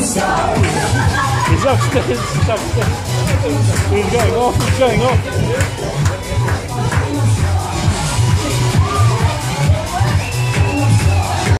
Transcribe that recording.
downstairs. He's upstairs. He's upstairs. He's going off.